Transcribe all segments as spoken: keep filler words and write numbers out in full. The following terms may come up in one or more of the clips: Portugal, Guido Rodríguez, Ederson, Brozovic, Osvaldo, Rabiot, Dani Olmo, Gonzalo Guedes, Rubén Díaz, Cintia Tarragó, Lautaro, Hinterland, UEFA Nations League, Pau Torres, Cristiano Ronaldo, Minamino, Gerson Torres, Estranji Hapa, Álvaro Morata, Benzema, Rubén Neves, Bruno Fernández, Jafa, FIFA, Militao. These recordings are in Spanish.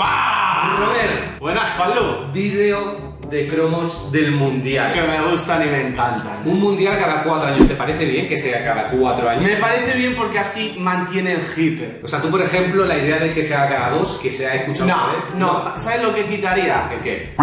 ¡Bah! Robert, buenas, Pablo. Vídeo de cromos del mundial. Que me gustan y me encantan. Un mundial cada cuatro años. ¿Te parece bien que sea cada cuatro años? Me parece bien porque así mantiene el hype. O sea, tú, por ejemplo, la idea de que sea cada dos, que sea escuchado. No, no, no. ¿Sabes lo que quitaría? ¿El qué?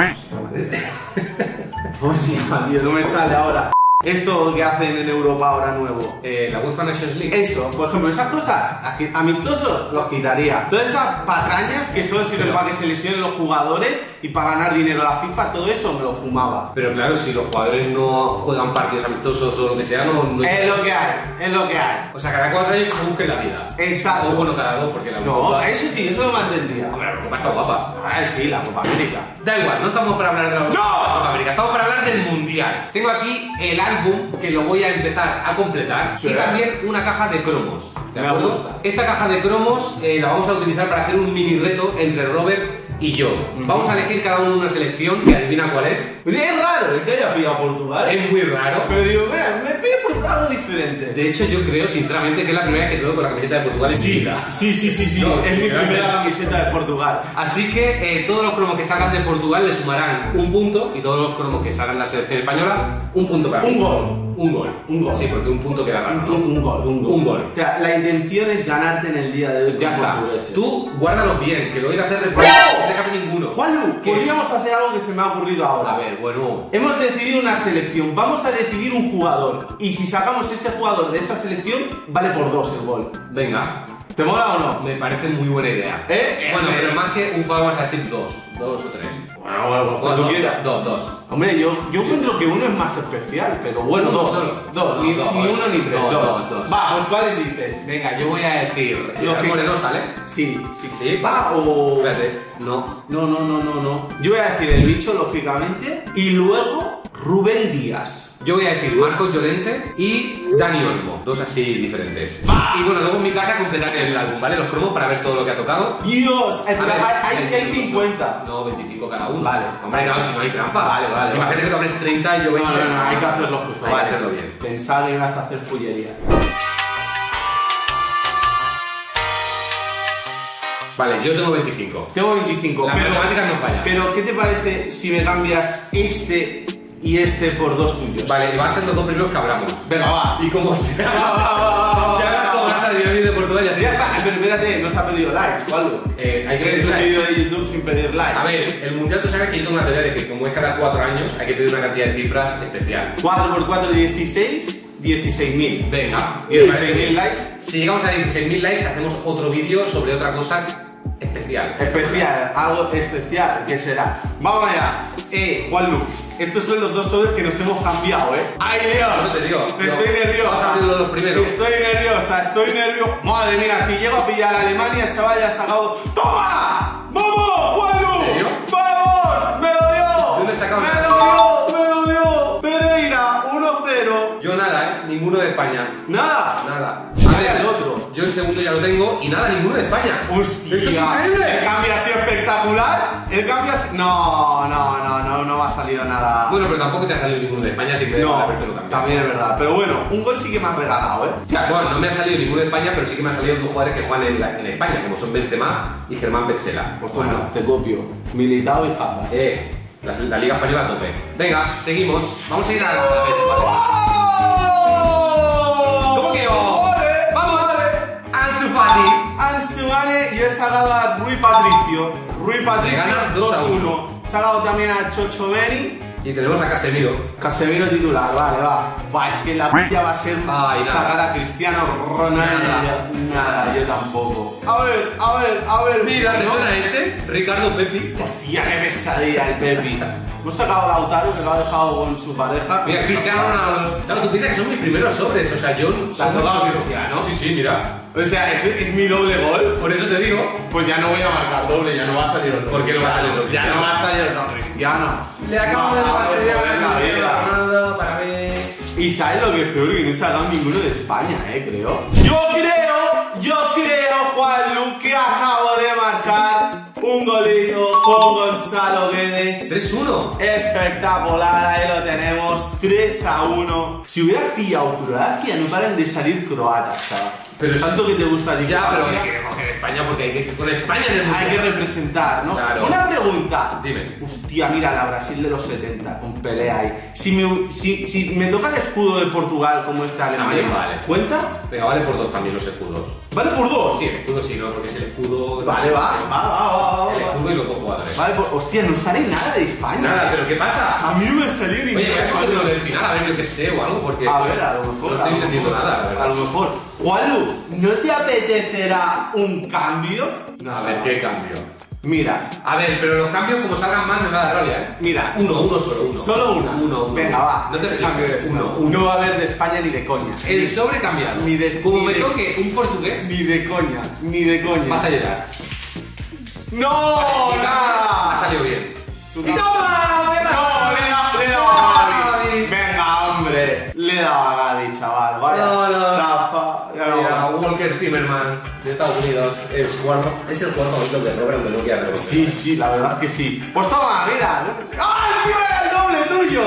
¿Cómo se llama, tío? No me sale ahora. Esto que hacen en Europa ahora nuevo, eh, la UEFA Nations League. Eso, por ejemplo, esas cosas amistosos los quitaría. Todas esas patrañas que son sirven para que se lesionen los jugadores y para ganar dinero a la FIFA, todo eso me lo fumaba. Pero claro, si los jugadores no juegan partidos amistosos o lo que sea, no... no es hay... lo que hay, es lo que hay. O sea, cada cuatro años se busque la vida. Exacto. O bueno, cada dos, porque la No, Europa... eso sí, eso lo mantendría. Hombre, la Copa está guapa. Ah, sí, la Copa América. Da igual, no estamos para hablar de la Copa, ¡no! Copa América, estamos para hablar del Mundial. Tengo aquí el álbum que lo voy a empezar a completar, sí, y también una caja de cromos. ¿De Me acuerdo? Gusta. Esta caja de cromos eh, la vamos a utilizar para hacer un mini reto entre Robert y yo. Mm-hmm. Vamos a elegir cada uno una selección que adivina cuál es. Es raro, es que haya pillado Portugal. Es muy raro. Pero digo, vea, me pide por algo diferente. De hecho, yo creo, sinceramente, que es la primera que veo con la camiseta de Portugal en mi vida. Sí, sí, sí, sí. No, es mi primera camiseta de Portugal. Así que eh, todos los cromos que salgan de Portugal le sumarán un punto y todos los cromos que salgan de la selección española, un punto para mí. Un gol. Un gol. Un gol. Sí, porque un punto queda raro, ¿no? Un, un gol, un gol. Un gol. O sea, la intención es ganarte en el día de hoy con ya portugueses. Está. Tú guárdalo bien, que lo voy a hacer después. ¡No! No te cabe ninguno. Juanlu, ¿qué? Podríamos hacer algo que se me ha ocurrido ahora. A ver, bueno. Hemos decidido una selección. Vamos a decidir un jugador. Y si sacamos ese jugador de esa selección, vale por dos el gol. Venga. ¿Te mola o no? Me parece muy buena idea. ¿Eh? Bueno, pero más que un jugador vas a decir dos. Dos o tres. Bueno, bueno, pues cuando quieras. Dos, dos. Hombre, yo, yo encuentro que uno es más especial, pero bueno, dos. Dos, dos. Ni, dos. Ni uno ni tres. Dos, dos. Dos, dos. Va, pues ¿cuáles dices? Venga, yo voy a decir. ¿Los morenos sale? Sí, sí, sí. Va o. Espérate. No. No, no, no, no, no. Yo voy a decir el bicho, lógicamente, y luego Rubén Díaz. Yo voy a decir Marcos Llorente y Dani Olmo. Dos así diferentes. ¡Bah! Y bueno, luego en mi casa completaré el álbum, ¿vale? Los cromos para ver todo lo que ha tocado. ¡Dios! Hay, ver, hay, hay, hay cincuenta. No, veinticinco cada uno. Vale. Hombre, claro, si no hay trampa. Vale, vale. Imagínate vale. que tomes treinta y yo veinte. No, no, no, no, hay que hacerlo justo. Hay vale. que hacerlo bien. Pensaba que ibas a hacer fullería. Vale, yo tengo veinticinco. Tengo veinticinco. Las matemáticas no fallan. Pero, ¿qué te parece si me cambias este... y este por dos tuyos? Vale, y van a ser los dos primeros que hablamos. Venga, va. Y como sea. Va, va, va, va. Ya no vas a ver vídeo de Portugal. Ya está. Pero espérate, no se ha pedido likes o algo. Eh, hay que pedir un vídeo de YouTube sin pedir likes. A ver, el mundial tú sabes que yo tengo una teoría de que como es cada cuatro años, hay que pedir una cantidad de cifras especial. cuatro por cuatro, dieciséis. dieciséis mil. Venga. dieciséis mil likes. Si llegamos a dieciséis mil likes, hacemos otro vídeo sobre otra cosa. Especial. Especial, algo especial que será. Vamos allá. Eh, Juanlu, estos son los dos sobres que nos hemos cambiado, ¿eh? ¡Ay, Dios! No te digo, estoy no, nerviosa. Los primeros. Estoy nerviosa, estoy nerviosa. Madre mía, si llego a pillar a Alemania, chaval, ya ha sacado. ¡Toma! ¡Vamos, Juanlu! ¿En serio? ¡Vamos! ¡Me lo dio! Yo me he sacado ¡Me nada. lo dio! ¡Me lo dio! Pereira, uno cero. Yo nada, ¿eh? Ninguno de España. ¿Nada? Nada. A ver, el otro. Yo el segundo ya lo tengo y nada, ninguno de España. ¡Hostia! ¡Esto es increíble! El cambio ha sido espectacular. El cambio ha sido... No, no, no, no, no ha salido nada. Bueno, pero tampoco te ha salido ninguno de España, así que... No, también. también es verdad. Pero bueno, un gol sí que me has regalado, ¿eh? Bueno, no me ha salido ninguno de España, pero sí que me han salido dos jugadores que juegan en, la, en España, como son Benzema y Germán Bezzella. Pues bueno, te copio. Militao y Jafa. Eh, la, la Liga Española a tope. Venga, seguimos. Vamos a ir a la... ¡Oh! ¿Cómo que oh? Ansu Fati. Ansu, vale, yo he sacado a Rui Patricio. Rui Patricio dos uno. He sacado también a Chocho Beni. Y tenemos a Casemiro. Casemiro titular, vale, va. Va, es que la pilla va a ser Ay, sacar a Cristiano Ronaldo. Nada, nada, yo tampoco. A ver, a ver, a ver. Mira, ¿te suena este? Ricardo Pepi. Hostia, qué pesadilla el Pepi. Hemos sacado a Lautaro, que lo ha dejado con su pareja. Mira, Cristiano Ronaldo. Claro, tú piensas que son mis primeros sobres. O sea, yo. ¿Te has tocado Cristiano? Sí, sí, mira. O sea, ¿es, es mi doble gol? Por eso te digo, pues ya no voy a marcar doble, ya no va a salir otro. ¿Por qué no va a salir otro? Ya no va a salir otro Cristiano. Le acabo de pasar para mí. Y sabes lo que es peor, que no se ha dado ninguno de España, eh, creo. Yo creo, yo creo, Juanlu, que acabo de marcar un golito con Gonzalo Guedes. tres uno. Espectacular, ahí lo tenemos. tres a uno. Si hubiera pillado Croacia, no paran de salir croatas, chaval. Pero tanto que te gusta ya, España, pero que queremos en España porque hay que con España en el mundo hay que representar, ¿no? Claro. Una pregunta. Dime. Hostia, mira, la Brasil de los setenta con Pelea ahí. Si me, si, si me toca el escudo de Portugal como está Alemania, ah, vale. ¿Cuenta? Venga, vale por dos también los escudos. ¿Vale por dos? Sí, el escudo sí, no, porque es el escudo... Vale, va, va, va, va. El escudo y los dos jugadores. Vale, por... Hostia, no sale nada de España. Nada, ¿pero qué pasa? A mí no me salió ni... Oye, voy a cogerlo del final, a ver yo qué sé o algo, porque... A ver, a lo mejor... No estoy entendiendo nada, a lo mejor. Juanlu, ¿no te apetecerá un cambio? No, a ver, ¿qué cambio? Mira. A ver, pero los cambios como salgan más me va a dar rabia, ¿eh? Mira, uno, uno solo, uno. Solo uno. Uno, uno. Venga, va. No te flipes. Uno, uno. No va a haber de España ni de coña. El sobre cambiado. Ni de... Como me toque un portugués. Ni de coña, ni de coña. Vas a llegar. ¡No! ¡Nada! Ha salido bien. ¡Y toma! ¡Le he dado a Gaby! ¡Venga, hombre! Le he dado a Gaby, chaval. Vaya. No, no. Jafa. Mira, Walker Zimmerman de Estados Unidos es, cuarto, es el cuarto gol de Robert Lewandowski. Sí, sí, la verdad es que sí. Pues toma, mira. ¡Ay, tío, era el doble tuyo!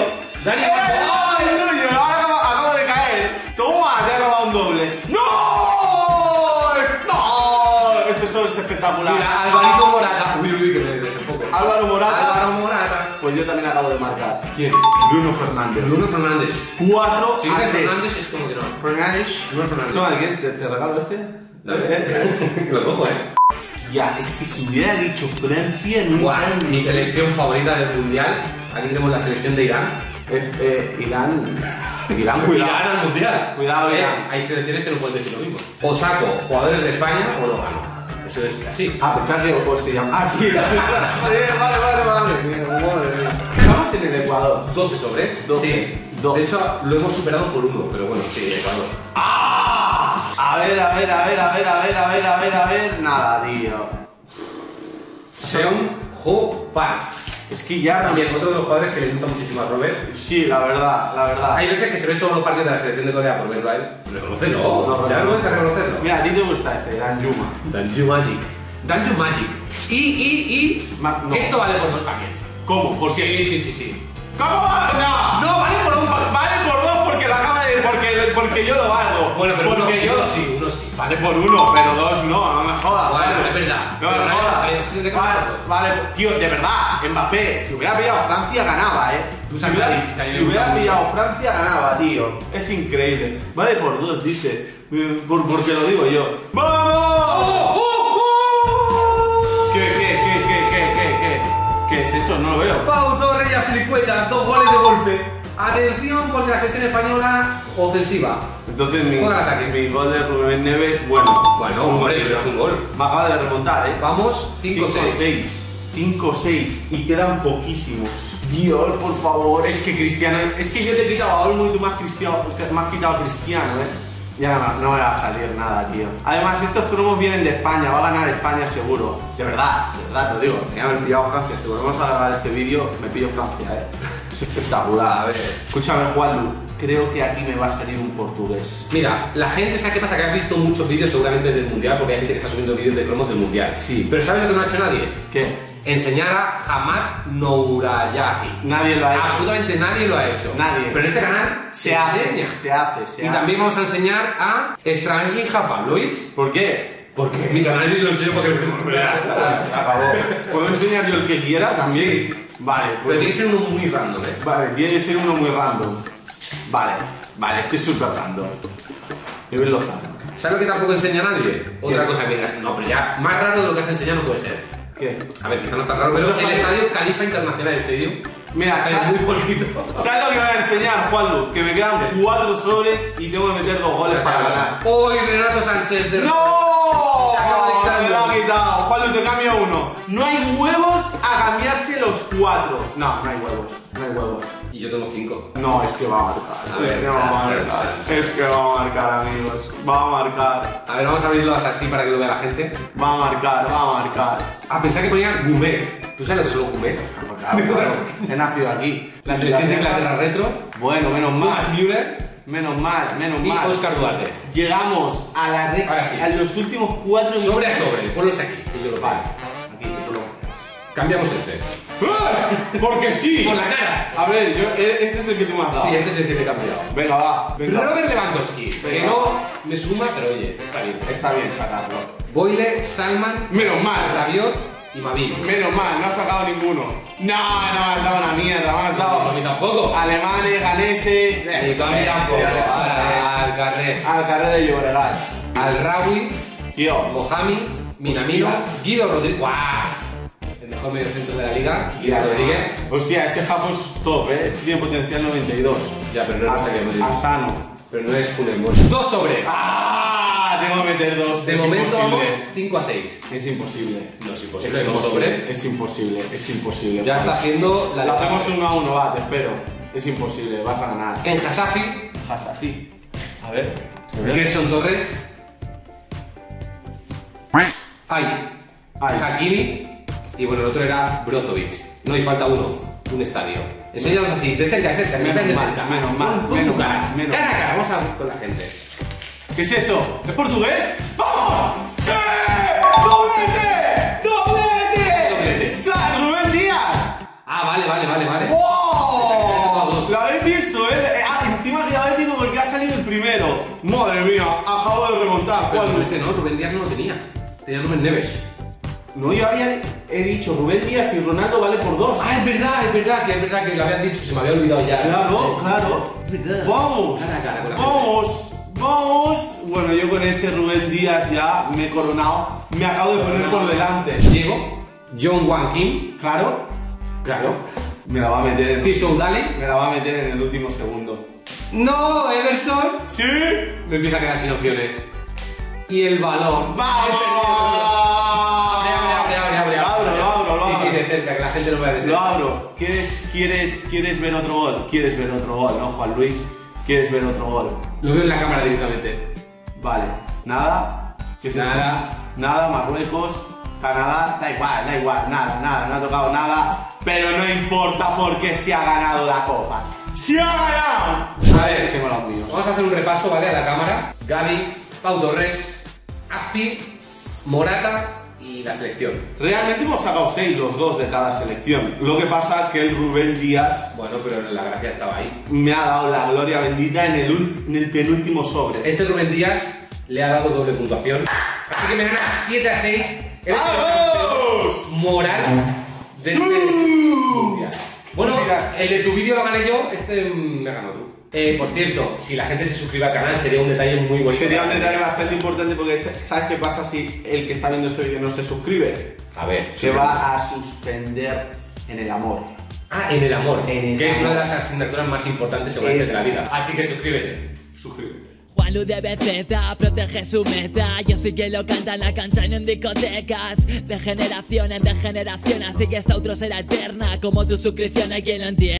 ¡Dani Olmo! ¡Ay, el tuyo! Acabo, acabo de caer. ¡Toma! Te ha robado un doble. ¡No! ¡No! Esto solo es espectacular. Mira, Alvarito Morata. Uy, uy, que me desenfoco. Álvaro Morata. Álvaro Morata. Pues yo también acabo de marcar. ¿Quién? Bruno Fernández. Bruno Fernández. cuatro si a tres. Fernández es como que no. Fernández. Bruno Fernández. ¿Toma, quieres? ¿Te, te regalo este? ¿Eh? Lo cojo, eh. Ya, es que si hubiera dicho Francia nunca... Wow, mi selección favorita del mundial. Aquí tenemos la selección de Irán. Eh, eh, Irán... Irán, cuidado. Irán al mundial. Cuidado, eh, hay selecciones que no pueden decir lo mismo. O saco jugadores de España o lo gano. Eso es así. Ah, pensar que o se llama... Ah, sí. Vale, vale, vale. Madre mía. Estamos en el Ecuador. doce sobres. doce. Sí. doce. De hecho, lo hemos superado por uno, pero bueno, sí, Ecuador. ¡Ah! A ver, a ver, a ver, a ver, a ver, a ver, a ver, a ver. Nada, tío. Seon Ho Pan. Es que ya... También otro de los jugadores que le gusta muchísimo a Robert. Sí, la verdad, la verdad. Hay veces que se ve solo parte de la selección de Corea por verlo a él. Reconócelo, no, no, no, ya no gusta reconocerlo. Mira, a ti te gusta este, Danjuma. Danjuma Magic. Danjuma Magic. Y, y, y... Ma no. Esto vale por dos también. ¿Cómo? ¿Por sí, qué? Sí, sí, sí. ¿Cómo? No, no vale por dos, vale por dos porque lo acaba de... Porque, porque yo lo valgo. Bueno, pero porque uno, yo uno sí, uno sí. Vale por uno, pero dos no, no me jodas. Vale, vale. Es verdad. No me jodas. Vale, vale, tío, de verdad, Mbappé, si hubiera pillado Francia ganaba, eh. Tú si hubiera, si hubiera pillado Francia ganaba, tío. Es increíble. Vale por dos, dice. Por, porque lo digo yo. ¡Vamos! ¡Oh, oh, oh! ¿Qué, qué, qué, qué, qué, qué, qué? ¿Qué es eso? No lo veo. Pau Torres y Azpilicueta, dos goles de golpe. Atención porque la selección española ofensiva. Entonces mi, mi gol de Rubén Neves, bueno, bueno, hombre, pero es un gol. Me acaba de remontar, ¿eh? Vamos, cinco seis. cinco seis. Y quedan poquísimos. Dios, por favor. Es que Cristiano... Es que yo te he quitado a Olmo y tú me has, cristiano, me has quitado a Cristiano, ¿eh? Ya no, no me va a salir nada, tío. Además, estos cromos vienen de España. Va a ganar España seguro. De verdad, de verdad, te lo digo. Tenía que haber pillado Francia. Si volvemos a grabar este vídeo, me pillo Francia, ¿eh? Espectacular, a ver. Escúchame, Juanlu, creo que aquí me va a salir un portugués. Mira, la gente, ¿sabes qué pasa? Que has visto muchos vídeos seguramente del mundial, porque hay gente que está subiendo vídeos de cromos del mundial. Sí. Pero ¿sabes lo que no ha hecho nadie? ¿Qué? Enseñar a Hamad Nourayahi. Nadie lo ha hecho. Absolutamente nadie lo ha hecho. Nadie. Pero en este canal se, se hace, enseña. Se hace, se y hace. Y también vamos a enseñar a Estranji Hapa. ¿Por qué? Porque en mi canal yo lo enseño porque me ya está. Acabó. ¿Puedo enseñar yo el que quiera también? Sí. Vale, pues... Pero tiene que ser uno muy random, ¿eh? Vale, tiene que ser uno muy random. Vale, vale, estoy súper random. Yo verlo random. ¿Sabes lo que tampoco enseña a nadie? Otra cosa que digas, no, pero ya más raro de lo que has enseñado no puede ser. ¿Qué? A ver, quizá no está raro, pero el estadio Califa Internacional, el estadio... Mira, ¿sabes? Muy bonito. ¿Sabes lo que voy a enseñar, Juanlu? Que me quedan cuatro sobres y tengo que meter dos goles para ganar. ¡Hoy Renato Sánchez! De... ¡No! Me lo ha quitado. Juanlu, te cambio uno. No hay huevos a cambiarse los cuatro. No, no hay huevos. No hay huevos. Y yo tengo cinco. No, es que va a marcar. A ver, es que va a marcar. Es que va a marcar, amigos. Va a marcar. A ver, vamos a abrirlo así para que lo vea la gente. Va a marcar, va a marcar. Ah, pensaba que ponía gourmet. ¿Tú sabes lo que son los gourmet? Claro, claro. He nacido aquí. La selección de Inglaterra retro. Bueno, menos mal. Más Müller. Menos mal, menos mal. Y Oscar Duarte. Llegamos a la recta, sí. A los últimos cuatro minutos. Sobre a sobre, ponlos aquí. Vale. Aquí, ponlo. Cambiamos este. ¡Ah! Porque sí. Por la cara. A ver, yo, este es el que tú me has dado. Sí, este es el que te he cambiado. Venga, va. Venga. Robert Lewandowski. Que no me suma, pero oye, está bien. Está bien sacarlo. Boyle, Salman. Menos mal. Rabiot y Mavi. Menos mal, no has sacado ninguno. No, no has dado una mierda, no has dado. No, a mí tampoco. Alemanes, galeses. Eh, a mí tampoco. Al carnet. Al carnet de Llobregat. Al Rawi. Tío. Mohami. Minamino. Guido Rodríguez. ¡Guau! Mejor medio centro de la liga, Guido Rodríguez. Hostia, este Japo es top, ¿eh? Este tiene potencial noventa y dos. Ya, pero no sé qué. Asano. Pero no es full en dos sobres. ¡Ah! Tengo que meter dos. De momento vamos cinco a seis. Es imposible. No es imposible. Dos sobres. Es imposible, es imposible. Ya está haciendo la. Lo hacemos uno a uno, va, te espero. Es imposible, vas a ganar. En Hasafi. Hasafi. A ver. Gerson Torres. Ay. Hakimi. Y bueno, el otro era Brozovic. No, y falta uno, un estadio. Enséñanos así, de cerca, de cerca, menos de cerca. Mal, menos mal, menos mal, menos cara a cara, vamos a ver con la gente. ¿Qué es eso? ¿Es portugués? ¡Vamos! ¡Sí! ¡Doblete! ¡Doblete! ¡Doblete! ¡San Rubén Díaz! Ah, vale, vale, vale, vale. ¡Wow! Lo habéis visto, eh. Ah, encima que habéis visto porque ha salido el primero. Madre mía, acabo de remontar. Pero este no, Rubén Díaz no lo tenía. Tenía Rubén Neves. No, yo había he dicho Rubén Díaz y Ronaldo vale por dos. Ah, es verdad, es verdad, que es verdad que lo habías dicho, se me había olvidado ya. Claro, es, claro. Es verdad. Vamos, cara a cara con la vamos, gente. Vamos. Bueno, yo con ese Rubén Díaz ya me he coronado, me acabo de poner por delante. Diego, John Wan Kim, claro, claro. Me la va a meter en Tissot Dali, me la va a meter en el último segundo. No, Ederson. Sí. Me empieza a quedar sin opciones. Y el balón. ¡Vamos! Cerca, que la gente lo vea de cerca. Lo abro. ¿Quieres, quieres, ¿Quieres ver otro gol? ¿Quieres ver otro gol, no, Juan Luis? ¿Quieres ver otro gol? Lo veo en la cámara directamente. Vale. Nada. ¿Qué es nada. Esto? Nada. Marruecos, Canadá. Da igual, da igual. Nada, nada. No ha tocado nada. Pero no importa porque se ha ganado la copa. ¡Se ha ganado! A ver, tengo los míos. Vamos a hacer un repaso, ¿vale? A la cámara. Gavi, Pau Torres, Azpi, Morata. Y la selección. Realmente hemos sacado seis los dos de cada selección. Lo que pasa es que el Rubén Díaz. Bueno, pero la gracia estaba ahí. Me ha dado la gloria bendita en el, en el penúltimo sobre. Este Rubén Díaz le ha dado doble puntuación. Así que me gana siete a seis. ¡Vamos! Moral de este mundial. Bueno, el de tu vídeo lo gané yo, este me ha ganado tú. Eh, por cierto, si la gente se suscribe al canal sería un detalle muy bonito. Sería un detalle bastante importante porque ¿sabes qué pasa si el que está viendo este vídeo no se suscribe? A ver. Se va a suspender en el amor. Ah, en el amor. En el que amor. Es una de las asignaturas más importantes seguramente de la vida. Así que suscríbete. Suscríbete. Juanlu de Bezzella protege su meta. Yo soy quien lo canta en la cancha y no en discotecas. De generación en de generación, así que esta outro será eterna. Como tu suscripción hay quien lo entiende.